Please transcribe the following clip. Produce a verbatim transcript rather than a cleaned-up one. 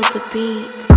of the beat.